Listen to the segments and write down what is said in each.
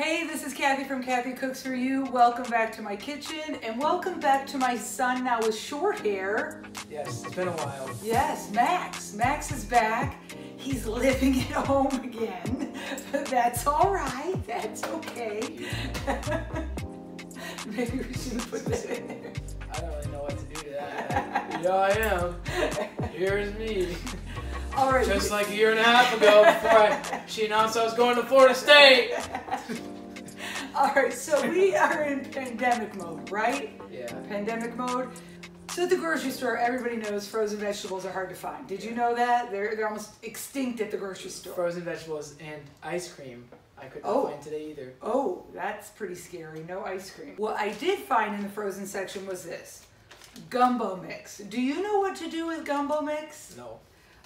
Hey, this is Kathy from Kathy Cooks for You. Welcome back to my kitchen, and welcome back to my son now with short hair. Yes, it's been a while. Yes, Max. Max is back. He's living at home again. That's all right. That's okay. Maybe we shouldn't put that in there. I don't really know what to do to that. Yeah, I am. Here's me. All right. Just like a year and a half ago, before she announced I was going to Florida State. All right, so we are in pandemic mode, right? Yeah. Pandemic mode. So at the grocery store, everybody knows frozen vegetables are hard to find. Did you know that? They're almost extinct at the grocery store. Frozen vegetables and ice cream. I couldn't find today either. Oh, that's pretty scary. No ice cream. What I did find in the frozen section was this. Gumbo mix. Do you know what to do with gumbo mix? No.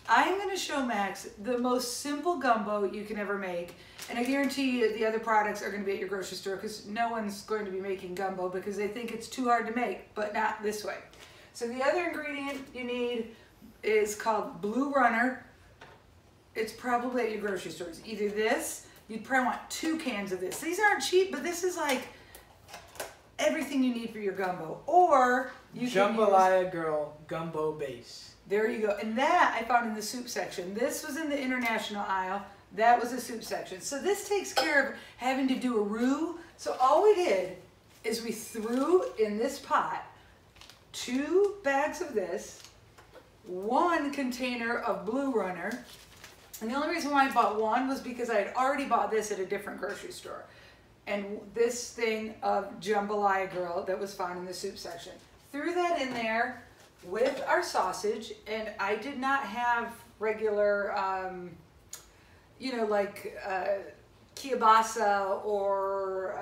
I'm going to show Max the most simple gumbo you can ever make, and I guarantee you the other products are going to be at your grocery store because no one's going to be making gumbo because they think it's too hard to make, but not this way. So the other ingredient you need is called Blue Runner. It's probably at your grocery stores. Either this, you'd probably want 2 cans of this. These aren't cheap, but this is like everything you need for your gumbo. Or you can use Jambalaya Girl gumbo base. There you go. And that I found in the soup section. This was in the international aisle. That was the soup section. So this takes care of having to do a roux. So all we did is we threw in this pot 2 bags of this, 1 container of Blue Runner. And the only reason why I bought one was because I had already bought this at a different grocery store. And this thing of Jambalaya Girl that was found in the soup section. Threw that in there with our sausage, and I did not have regular, you know, like kielbasa or,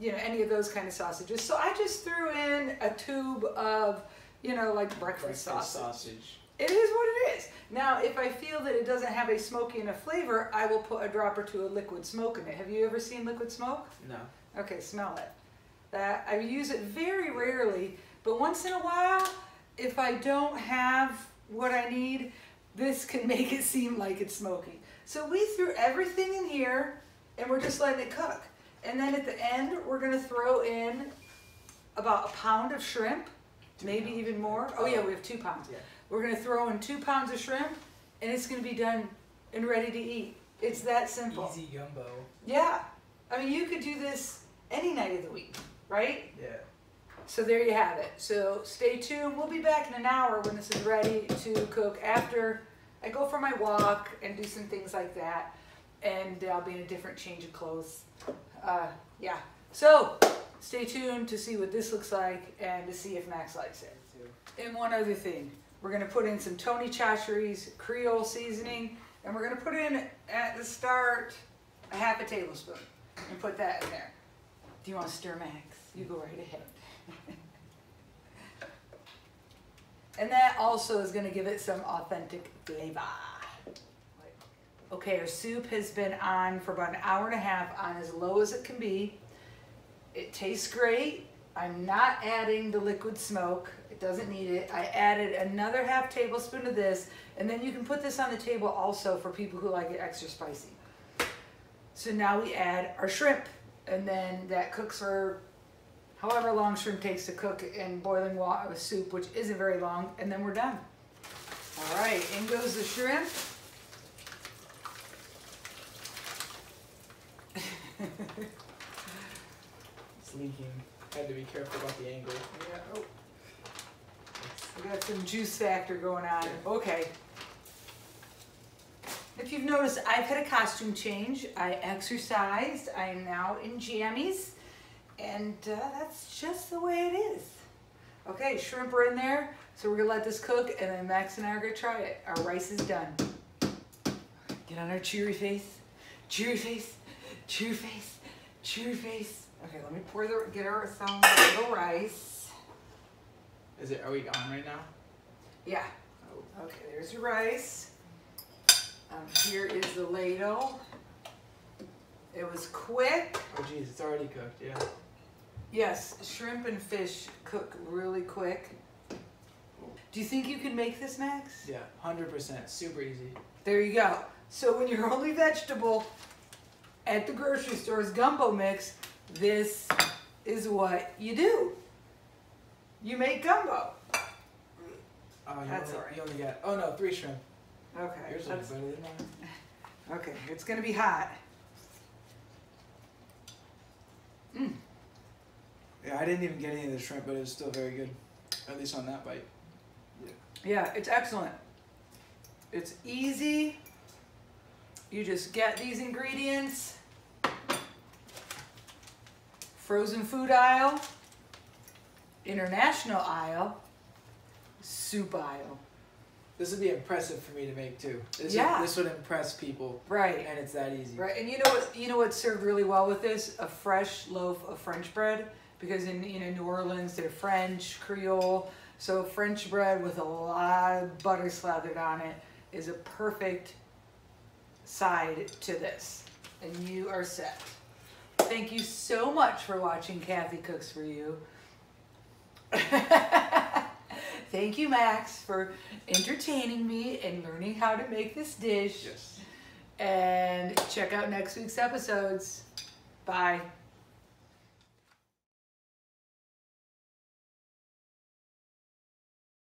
you know, any of those kind of sausages. So I just threw in a tube of, you know, like breakfast sausage. It is what it is. Now, if I feel that it doesn't have a smoky enough flavor, I will put a drop or two of liquid smoke in it. Have you ever seen liquid smoke? No. Okay, smell it. I use it very rarely, but once in a while, if I don't have what I need, this can make it seem like it's smoky. So we threw everything in here and we're just letting it cook. And then at the end, we're gonna throw in about 1 pound of shrimp, maybe even more. Oh yeah, we have 2 pounds. Yeah. We're gonna throw in 2 pounds of shrimp and it's gonna be done and ready to eat. It's that simple. Easy gumbo. Yeah, I mean, you could do this any night of the week, right? Yeah. So there you have it. So stay tuned. We'll be back in an hour when this is ready to cook after I go for my walk and do some things like that. And I'll be in a different change of clothes. Yeah. So stay tuned to see what this looks like and to see if Max likes it. And one other thing. We're going to put in some Tony Chachere's Creole seasoning. And we're going to put in at the start a 1/2 tablespoon and put that in there. Do you want to stir, Max? You go right ahead. And that also is going to give it some authentic flavor. Okay, our soup has been on for about 1.5 hours on as low as it can be. It tastes great. I'm not adding the liquid smoke. It doesn't need it. I added another 1/2 tablespoon of this, and then you can put this on the table also for people who like it extra spicy. So now we add our shrimp, and then that cooks for however long shrimp takes to cook in boiling water with soup, which isn't very long, and then we're done. All right, in goes the shrimp. It's leaking. I had to be careful about the angle. Yeah. Oh. We got some juice factor going on. Okay. If you've noticed, I've had a costume change. I exercised. I am now in jammies. And that's just the way it is. Okay, shrimp are in there, so we're gonna let this cook, and then Max and I are gonna try it. Our rice is done. Get on our cheery face, cheery face, cheery face, cheery face. Okay, let me pour the get our rice. Is it? Are we on right now? Yeah. Oh, okay, there's your rice. Here is the ladle. It was quick. Oh geez, it's already cooked. Yeah. Yes, shrimp and fish cook really quick. Do you think you can make this, Max? Yeah, 100%. Super easy. There you go. So when your only vegetable at the grocery store's gumbo mix, this is what you do. You make gumbo. That's all right. You only got, oh no, 3 shrimp. Okay. Yours looks better than mine. Okay, it's going to be hot. Mm. Yeah, I didn't even get any of the shrimp, but it was still very good. At least on that bite. Yeah, it's excellent. It's easy. You just get these ingredients. Frozen food aisle. International aisle. Soup aisle. This would be impressive for me to make too. This would impress people. Right. And it's that easy. Right. And you know what's served really well with this? A fresh loaf of French bread. Because in New Orleans, they're French, Creole. So French bread with a lot of butter slathered on it is a perfect side to this. And you are set. Thank you so much for watching Kathy Cooks for You. Thank you, Max, for entertaining me and learning how to make this dish. Yes. And check out next week's episodes. Bye.